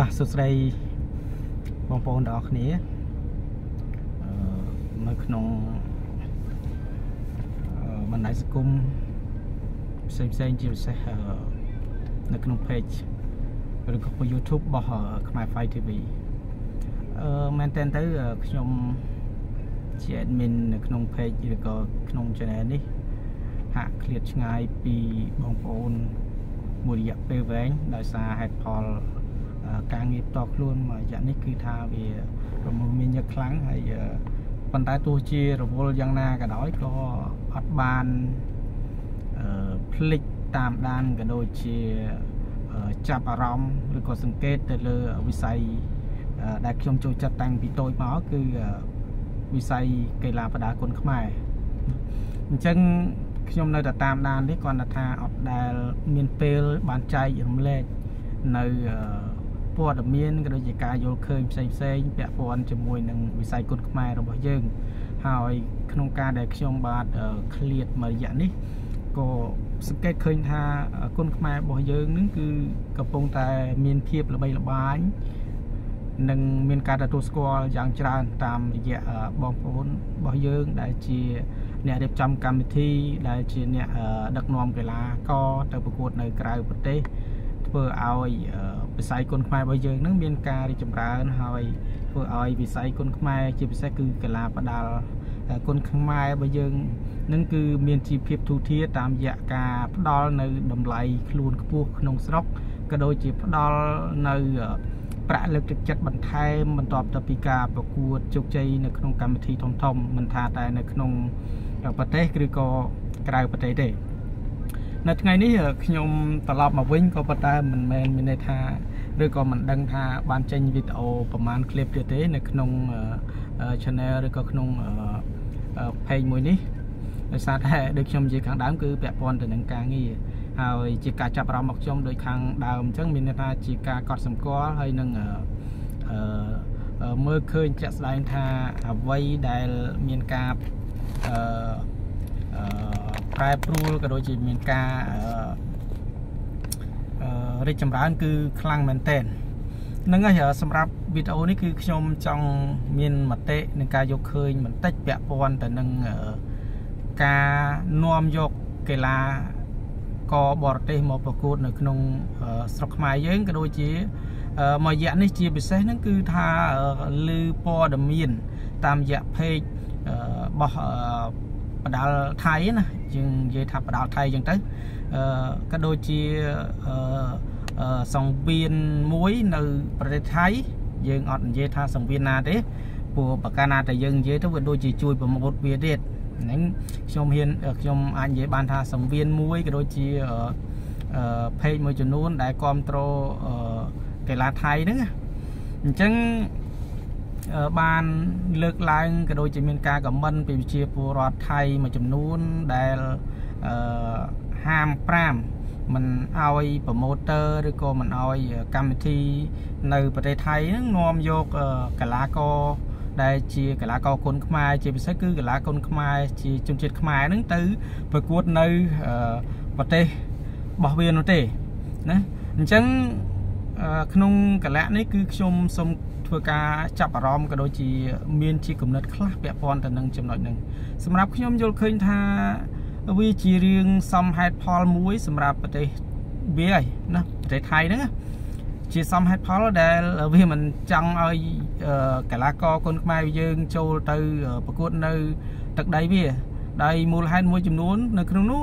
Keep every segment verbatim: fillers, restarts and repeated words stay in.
บาสุดใจบางปอนดอกนี้มันขนมมันได้สกุลเซมเซนจิวเซในขนมเพจหรือของยูทูบบ่ขมายไฟทีวีแมนเทนเตอร์ขนมเชียร์มินขนมเพจหรือก็ขนมชาแนลนี่หากเคลียร์ง่ายปีบางปอนบุรีเปรี้ยวแรงได้สาเหตุพอการเงียบตอกล้วนมาจากนี้คือทาวีเราไม่มีเยอะครั้งไอ้ปัญหาตัวเชียร์เราโบราณยังน่ากระด้อยก็อัดบานพลิกตามด้านกระโดดเชียร์จับอารมณ์หรือก็สังเกตแต่เรื่องวิสัยได้ชมโจจัดแต่งปีโตมาคือวิสัยเกล้าประดาคนขมายจังชมในแต่ตามด้านที่ก่อนทาอัดได้เมียนเปลบานใจอย่างเล็กในปวดเมียนกระโดดกายโยเคยใส่เส้นแปะปอนจมูกหนึ่งวิสัยคนขมายเราบอกยังหายขนมการได้ชมบาดเคลียดมาอย่างนี้ก็สังเกตเคยท่าคนขมายบ่อยเยอะนั่นคือกระโปรงแต่เมียนเพียบระบายระบายหนึ่งเมียนการตัวสกอร์อย่างจานตามแย่บอมพ้นบ่อยเยอะได้เชียร์เนี่ยเด็กจำการมิธีได้เชียร์เนี่ยดักนอมเวลาก็แต่ประกวดในกลายประเทศเพื่อเอาไปใส่คนขมายบ่อยเยอะนั่นเมียนการได้จำการหายเพื่อเอาไปใส่คนขมายเชียร์ไปใส่คือเวลาประดาคนขมายบ่อยเยอะนั่นคือเมียนจีเพียบทูเทียตามยะกาพดอลในดำไหลคลูนกระปุกนงสต๊อกกระโดดจีพดอลในประเล็กจัดบันไทยมันตอบตะปีกาประกวดจุกใจในขนมกรรมวิธีทอมทอมมันทาแต่ในขนมประเทศหรือก็กลายประเทศได้ในไงนี้ขยมตลอดมาวิ่งก็ประเทศมันแมนมันในทาหรือก็มันดังทาบานเจนวิดโอประมาณคลิปเดียวในขนมชาแนลหรือก็ขนมเพลงมวยนี้ซาแท้โดยชมจีขังดามคือแปะปอนแต่หนังกลางนี่หาจีกาจับเราหมกชมโดยขังดามจังมินนาจีกากอดสมกอให้หนึ่งเมื่อคืนจะสลายท่าไว้ได้เมียนกาปลายปลูกระโดดจีเมียนกาเรียกจำร้านคือคลังแมนเทนนั่นก็เหรอสำหรับวิดีโอนี้คือชมจังมินมัตเตหนึ่งกายกเคยมันเตะแปะปอนแต่หนึ่งการนวมยกเกล้าก็บอร์เตมอประกวดในขนมสกมาเยอะก็โดยจีมาแย่ในจีไปเส้นนั่นคือทาลือปอดมีนตามแย่เพจบอประดาไทยนะจึงเยทับประดาไทยอย่างนั้นก็โดยจีสองเบียนมวยในประเทศไทยยังอดเยทาสองเบียนนาเด้ปัวปากกานาแต่ยังเยทับโดยจีจุยประมดเบียเด็ดนั่นชมเห็นชมอันเยบานทาสังเวียนมวยก็โดยจีเพย์มวยจำนวนได้คอนโทรเกล้าไทยนึงจังบานเลิกลายก็โดยจีเมียนกากับมันเป็นเชียร์ปูรอดไทยมาจำนวนได้ห้ามปรามมันเอาไอ้โปรโมเตอร์หรือก็มันเอาไอ้กรรมที่ในประเทศไทยนั่งนอมโยกเกล้าโกได้เชียร์กลาโกคนขมายเชียร์ไปใช้คือกลาคนขมายเชียร์จุ่มเชียร์ขมายนั่งตื้อประกวดในประเทศบอเวียนนั่นเองนะจังขนมกลานี่คือชมสมทัวร์การจับอารมณ์กระโดดเชียร์เมียนเชียร์กลุ่มนัดคลาสเปียปอนแต่หนึ่งจำหน่อยหนึ่งสำหรับขนมโยเคยทาวิจิเรียงซัมไฮพอลมุ้ยสำหรับประเทศเบียนะประเทศไทยนะเชียร์ซัมไฮพอลได้วิมันจังไอเกล้าโกคนขมายยังโจตือประกวดในตักได้เบี้ยได้มูลให้มวยจำนวนในขนมนู้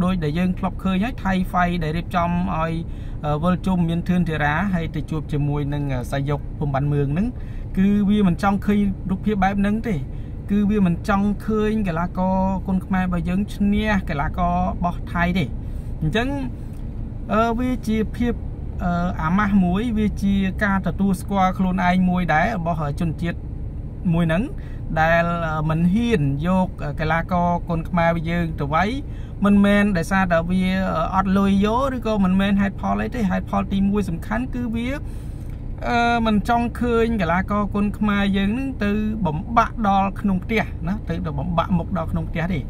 โดยได้ยังครอบเคยย้ายไทยไฟได้เรียบจำไอ้เวอร์จุ่มยันเทือนเทระให้ติดจูบจมูกหนึ่งสายยกผมบันเมืองนั้นคือวิมันจังเคยลุกเพียบแบบนั้นทีคือวิมันจังเคยเกล้าโกคนขมายยังชเนียเกล้าโกบอไทยดิจังวิจิเพียบอามาหมวยวิจิการตัดตัวสกอร์โคลนไอมวยได้บ่เหรอจนเจียดมวยนั้นได้มันเฮียนโยกเกล้าโกคนขมายยังตัวไว้มันแมนได้ซาดาวีอัดลอยโยหรือก็มันแมนไฮพอลเลยที่ไฮพอลตีมวยสำคัญคือวิมันจ้องเคยเกล้าโกคนขมายยังนึงตือบ่มบะดอขนมเตี้ยนะตือบ่มบะหมกดอขนมเตี้ยดิ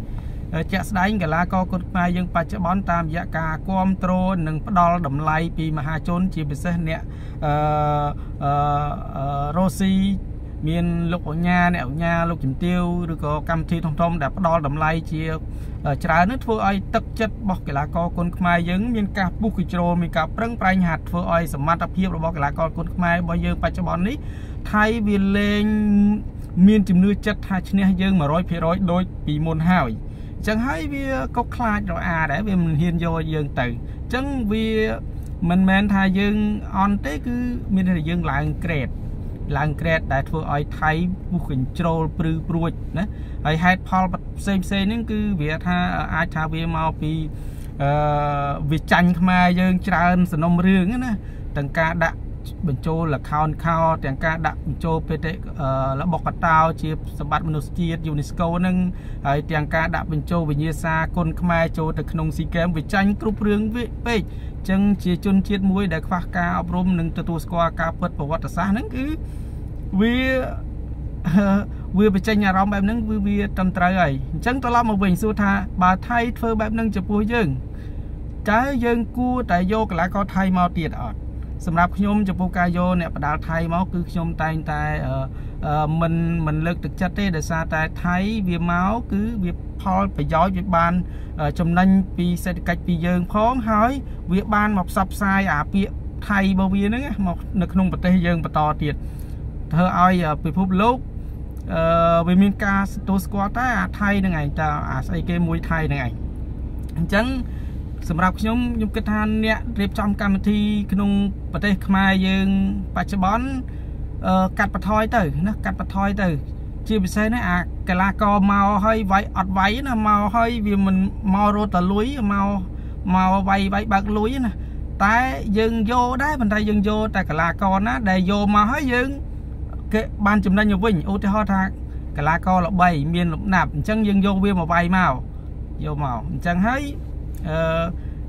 จะสไลด์กับลากกฎหมายยังปัจจุบันตามยากาควมโตรหนึ่งดอลดัมไลปีมหาชนจีบเสเนี่ยโรซีมีนลูกของยาเนี่ยของยาลูกจิ๋มติวหรือก็กำทีทองทองดับดอลดัมไลจีจราเนื้อฟัวไอตักจัดบอกกับลากกฎหมายยังมีกับบุกิโจมีกับเรื่องปลายหัดฟัวไอสมัติเพียบบอกกับลากกฎหมายบอยยังปัจจุบันนี้ไทยวิเลงมีนจิ๋มเนื้อจัดหาชนิดยังมาร้อยเพียร้อยโดยปีมนห้าจังให้วิก็คลาดเราอาได้เป็นเฮียนโยยังตื่นจังวิมันแมนทายังออนเต้คือมีแต่ยังหลังเกรดหลังเกรดแต่ทั่วไอไทยบุกินโจรปรือปรวยนะไอไฮพอลเซมเซนั่นคือเวียธาอาชาเวียมาปีวิจันขมายังจานสนมเรื่องนะต่างกาดะบรรโจละคอนคาวแต่งการดักบรรโจเปเตและบอกกับเราเชียบสมบัติมนุษย์ที่ยูเนสโกนั่งแต่งการดักบรรโจวิญญาณคนขมายโจตะขนมสีแก้มวิจัยกรุ๊ปเรื่องวิเปจจังเชียจนเชียดมวยได้คว้าการอบรมหนึ่งตัวตัวสกอร์การเปิดประวัติศาสตร์นั่นคือวิวิวิจัยเราแบบนั้นวิวิจำตราไอจังตลอดมาเวงสุธาบาไทยเธอแบบนั้นจะพูดยังใจยังกู้แต่โยกหลายก็ไทยมาเตียดอดสำหรับขยมจะปูกายโยเนี่ยประดาไทยมาคือขยมไทยไทยมันมันเลิกตึกจัดเตะเดชาไทยไทยเวียมาคือเวียพอไปย้อยเวียบานจำนันปีเศรษฐกิจปีเยิงพ้องหายเวียบานหมอกซับไซอาเปียไทยบวีนั่งหมอกนักนงประเทศเยิงประตอเตียดเธอเอาไปพบโลกวิมิกาตัวสกอตไทยนั่งไงจะอาศัยเกมมวยไทยนั่งไงจังสำหรับขยมยมกระทานเนี่ยเรียบจำการทีขนมประเทศขมายยังปัจจุบันกัดปะทอยเต๋อนะกัดปะทอยเต๋อเชื่อไปใช่นะอ่ะกะลากอเมาให้ไว้อดไว้นะเมาให้วิมันเมาโรตะลุยเมาเมาไว้ไว้บักลุยนะแต่ยังโยได้บรรดายังโยแต่กะลากอนะได้โยมาให้ยังเกะบ้านจุ่มได้ยังวิ่งอุตหะทางกะลากอหลบใบเมียนหลบหนับจังยังโยเวียมาไว้เมาโยเมาจังให้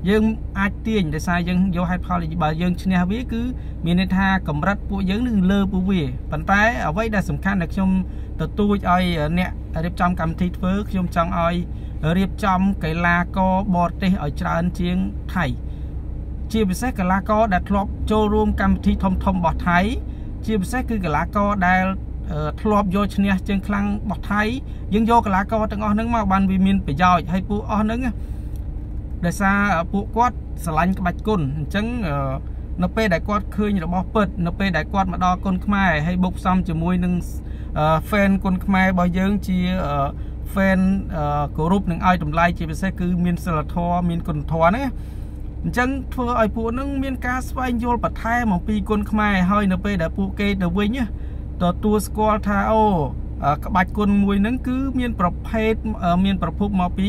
ยังอาเตียนแต่สายยังโยไฮพอลบายังชนะวิคือมีนทากรรมรัฐปุยยังนึงเลือปุยปันท้ายเอาไว้ได้สำคัญนะชมตัวตัวไอเนี่ยเรียบจำกรรมทิศเฟิร์กชมจังไอเรียบจำไก่ลาโกบอดเตอไอจานเชียงไทยเชียบเซกไก่ลาโกได้ทลบโจรวมกรรมทิศทอมทอมบอดไทยเชียบเซกคือไก่ลาโกได้ทลบโยชนะเชียงคลังบอดไทยยังโยไก่ลาโกตั้งอ้อนึงมาบันวิมินไปย่อยให้ปูอ้อนึงเดี๋ยวซาผู้กอดสลันกับบัดกุนจังนเป้ได้กอดคืนอย่างบอกเปิดนเป้ได้กอดมาดอกุนขมายให้บุกซ้ำจะมวยหนึ่งแฟนกุนขมายบอยเยิงจีแฟนกรุ๊ปหนึ่งไอ้ตุ่มไล่จีเป็นเซคือมีนสลัดทอมีนกุนทอเนี่ยจังเพื่อไอ้ผู้นึงมีนการสไปโยลปัดไทยมองปีกุนขมายให้นเป้ได้ผู้เกย์เดวินเนี่ยต่อตัวสกอร์ทาโอกับบัดกุนมวยนั้นคือมีนประเภทมีนประพฤติมองปี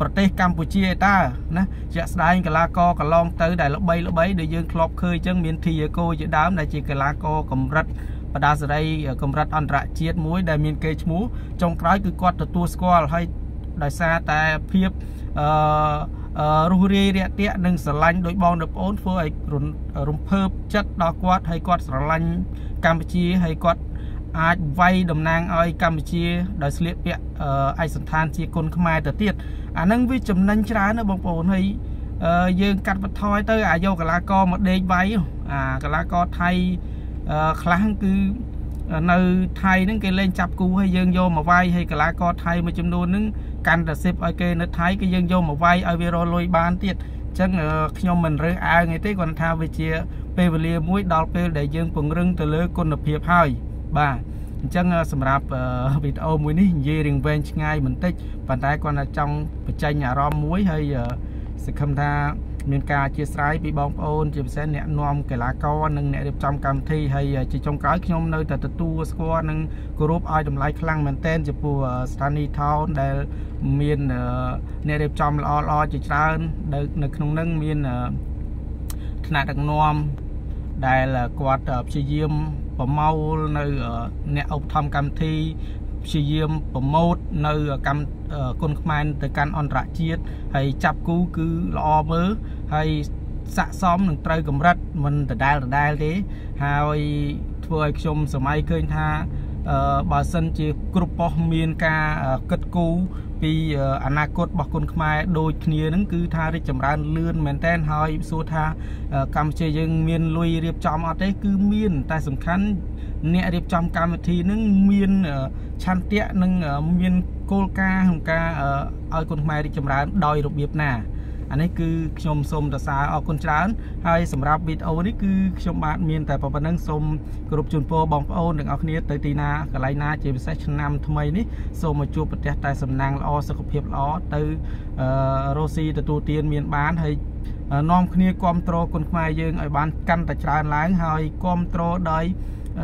ประเทศกัมพูชีตานะจะสไลด์กับลากอกลองเตยได้ลบใบลบใบเดี๋ยวยังคลอบเคยจังเมียนทีโกจะดามได้จีกับลากอกำรัดประดาสไลด์กำรัดอันตรเชียดมุ้ยได้เมียนเกจมูจงคล้ายคือกอดตัวสกอลให้ได้ซาแต่เพียบรูรีเรียเตี้ยหนึ่งสไลด์โดยบอลเดบโอนเฟอร์ไอรุ่นรุ่มเพิ่มจัดดอกกอดให้กอดสไลด์กัมพูชีให้กอดอาจไว้ดำนางไอ้กัมพูชีได้เสียเปรียบไอ้สันทานชีคนขมายแต่เตี้ยอันนั้นวิจมนันชราเนอบางคนให้ยืนกัดปะทอยเตออาโยกลากอมาเดย์ไว้กลากอไทยครั้งคือในไทยนั่นเกเล่นจับกูให้ยืนโยมาไว้ให้กลากอไทยมาจำนวนนึงการแต่เซฟไอเกนไทยก็ยืนโยมาไว้ไอเวโรลอยบานเตี้ยจังขยมมันเรื่องอะไรไงเตี้ยคนทาวเวเชียเปเวเลียมุ้ยดอลเปลได้ยืนปงเรื่องแต่เลือกคนเพียบให้บ่าจังสำหรับวิดีโอมวยนี้ยืนเว้นง่ายเหมือนติดปัจจัยก่อนในจังปัจจัยหยาร้อมมวยให้ศึกคำทาเมียนกาเชียร์สายปีบองโอนจีบเส้นเนี่ยนอมเกล้าก้อนหนึ่งเนี่ยเด็กจำกรรมที่ให้จีจงกล้าขยมเลยแต่ตัวสกอร์หนึ่งกรุ๊ปไอดมไลคลังเหมือนเต้นจีปูสถานีทาวน์ได้เมียนเนี่ยเด็กจำรอรอจีจานเด็กหนึ่งหนึ่งเมียนขนาดดังนอมได้ละกวาดชีเยี่ยมผมเอาในแนวทำกรรมที่ชี้เยี่ยมผมเอาในกรรมคนขมายแต่การอันตรายชีวิตให้จับกูคือรอเบอร์ให้สะสมหนึ่งไตรกรรมรัฐมันแต่ได้แต่ได้เลยให้เพื่อชมสมัยเคยท่า บาสันจีกรุปปอเมียนกาเกิดกูปีอนาคตบอกคนขมายโดยเนื้อนั่นคือทาริจำรันเลื่อนเหม็นแทนหอยสูทากำเชยยังเมียนลุยเรียบจอมเอาได้คือเมียนแต่สำคัญเนี่ยเรียบจอมกำทีนั่งเมียนชันเตะนั่งเมียนโกลกาของกาเอาคนขมายริจำรันดอยรูปแบบหนาอันนี้คือชมสมแต่สาเอาคนช้านให้สำหรับบิดเอาวันนี้คือชมบาดเมียนแต่ปะปะนั่งสมกรุบจุนโปบองเอาหนึ่งเอาคเนียตตีนากะไรนาเจมส์เซชนำทำไมนี่สมมาจูปฏิทัยสำนางล้อสกปรกล้อตือโรซีตะตูเตียนเมียนบ้านให้น้อมคเนียกอมโตรคนขมายยังไอ้บ้านกันแต่ช้านล้างให้กอมโตรได้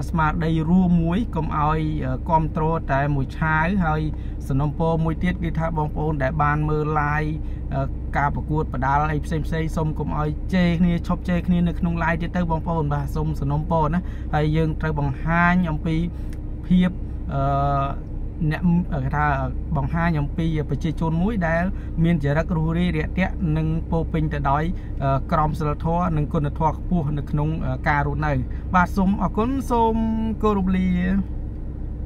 สมาได้รูมวยกลมอ้อยกอมโตรแต่มวยชายให้สนมโปมวยเทียดกีทาบองโปแต่บานมือลายกาประกวดประดาอะไรเซมเซย์สมกลมอ้อยเจนี่ชอบเจนี่ในขนมลายที่เต้าบองโปนบ่าสมสนมโปนะให้ยังเต้าบองห้ายำปีเพียบเนี่ยถ้าบองห้ายำปีไปเจชนมวยได้เมียนจะรักรูรีเดียเตะหนึ่งโปปิงแต่ดอยกรอมสลัดทอหนึ่งคนทอผู้หนึ่งขนมการุนเลยบาสมออกคนสมกรุบลี